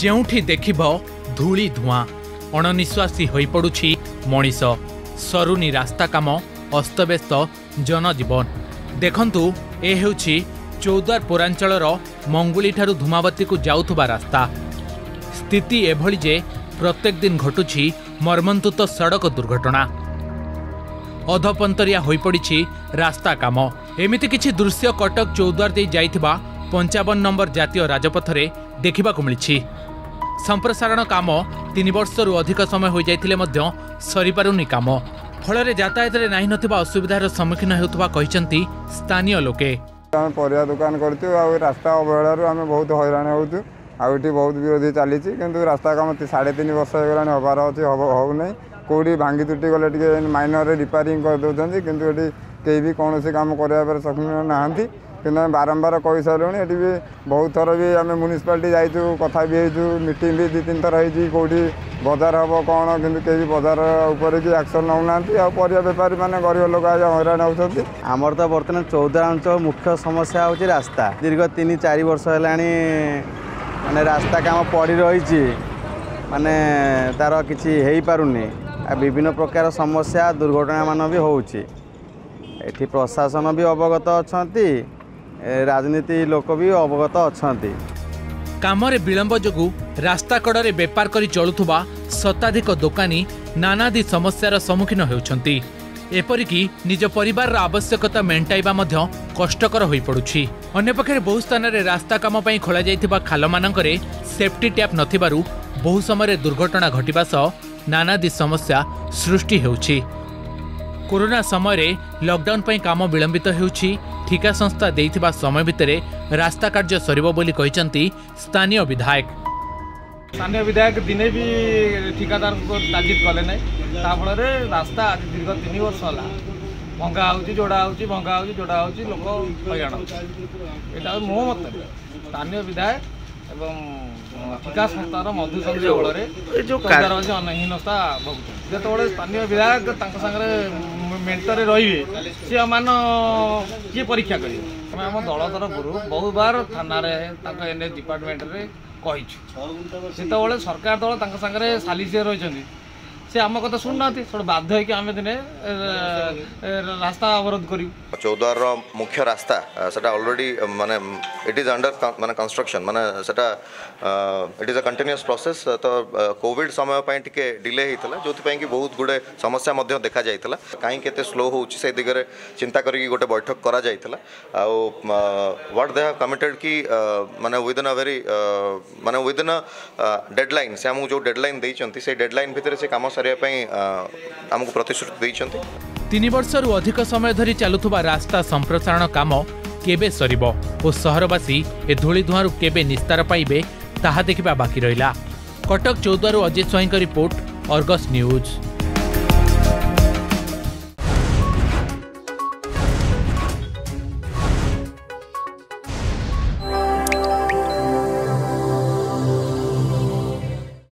जेउठी देखिबो धूली धुआं अणनिश्वासी होई पडुछि मनीष सरुनी रास्ता काम अस्तव्यस्त जनजीवन देखंतु ए हेउछि चौद्वार पूर्वांचलर मंगुली ठारू धूमावती को जाउथबा रास्ता स्थिति एभली जे प्रत्येक दिन घटुछि मर्मन्तुत सड़क दुर्घटना अधपंतरिया होई पडिछि रास्ता काम एमिति किछि दृश्य कटक चौद्वार दे जाइथिबा 55 नंबर जातीय राजपथरे देखिबाकु मिलिछि। संप्रसारण काम 3 वर्षरू अधिक समय हो जाइथिले मध्य सरीपारुनि काम फଳରେ यातायातरे नाही नथिबा असुविधार सम्मुखीन हेउथबा कहिसंती स्थानीय लोके। हम परिया दुकान करथु आ रास्ता अवहेलारू हम बहुत हैरान होथु आ इठी बहुत विरोधी चालीछि किंतु रास्ता काम 3.5 वर्ष होगलाने होबार अछि होउ नै कोडी भांगी तुटी गले टिके माइनर रे रिपेयरिंग कर दोछंती किंतु एठी केही भी कोनोसी काम करया पर सक्षम नाहंती किना बारंबार कहि सारूनी एठी भी बहुत थर भी हम म्युनिसिपालिटी जाइछु कथा भी हेछु मीटिंग भी 2-3 थर हेछि कोडी बजार हबो कोन किंतु केही बजार ऊपर की एक्शन नउ नांती आ परिया व्यापारी माने गरीब लोक आज हैरान होउछंती। हमर त वर्तमान 14 अंचल मुख्य समस्या होछि रास्ता दीर्घ 3-4 वर्ष हेलानी माने रास्ता काम पड़ी रहिछि माने तार किछि हेई पारुनी आ विभिन्न प्रकार समस्या दुर्घटना मान भी होउछि एठी प्रशासन भी अवगत अछंती राजनीति लोक भी अवगत अछंती। कामरे विलंब जगु रास्ता कड़रे व्यापार करी चलुथुबा शताधिक दुकानी नानादी समस्यार सम्मुखीन हेउछंती एपरिकी निज परिवार आवश्यकता मेंटाइबा मध्य कष्टकर होई पडुछि। अन्य पक्षे बहु स्थान रे रास्ता काम पई खोला जाइथिबा खाल मानकरे सेफ्टी टैप नथिबारु बहु समय दुर्घटना घटिबा सह नानादी समस्या सृष्टि हेउछि। कोरोना समय रे लॉकडाउन पई काम विलंबित हेउछि ठिका संस्था देइथिबा समय भितरे रास्ता कार्य सरिबो बोली कहिसंती स्थानीय विधायक। स्थानीय विधायक दिने भी ठिकादार को ताकीद कले नै ता फल रे रास्ता आज दीर्घ 3 वर्ष होला भंगा होउची जोड़ा होउची भंगा होउची जोड़ा होउची लोक हैरान एटा मो मत स्थानीय विधायक एवं ठिका संस्थार मधु संजय बल रे ए जो कागज अनहीनता भोगत जेतोळे स्थानीय विधायक तांका संगे मेंटर रहिबे से मान की परीक्षा करिबे हम दल तरफ बहुत बार थाना रे तांका एनए डिपार्टमेंट रे सेतोले सरकार दल तांका संगे सालिसे रहिसंती से आम कथा सुन ना थोड़ा बाध्य कि आम दिने रास्ता अवरोध करी चौद्वार मुख्य रास्ता सेटा ऑलरेडी माने इट इज अंडर माने कंस्ट्रक्शन माने सेटा it is a continuous process तो कोविड समय पई टिके डिले हेतला जोति पई कि बहुत गुडे समस्या मध्य देखा जायतला काई केते स्लो होउची से दिगरे चिंता करी कि गोटे बैठक करा जायतला आ व्हाट दे हैव कमिटेड कि माने विदिन अ वेरी माने विदिन अ डेडलाइन से हम जो डेडलाइन देइचंती से डेडलाइन भितरे से काम हमको प्रतिश्रुति तीन वर्षरू अधिक समय धरी चलुवा रास्ता संप्रसारण काम केबे सरिब और सहरवासी ए धूली धुआं केबे निस्तार पाइबे ताहा देखिबा बाकी रहिला। कटक चौद्वारू Ajit Swain report Argus news.